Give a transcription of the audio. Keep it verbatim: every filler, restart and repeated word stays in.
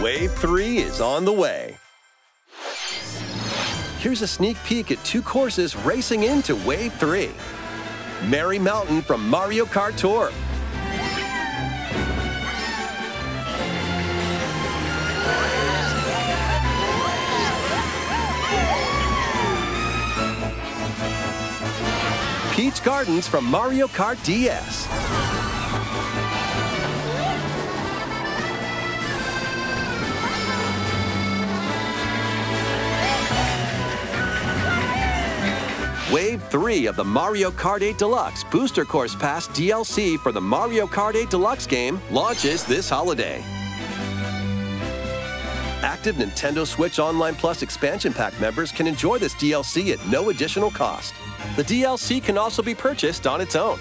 Wave three is on the way. Here's a sneak peek at two courses racing into Wave three. Merry Mountain from Mario Kart Tour. Peach Gardens from Mario Kart D S. Wave three of the Mario Kart eight Deluxe Booster Course Pass D L C for the Mario Kart eight Deluxe game launches this holiday. Active Nintendo Switch Online Plus Expansion Pack members can enjoy this D L C at no additional cost. The D L C can also be purchased on its own.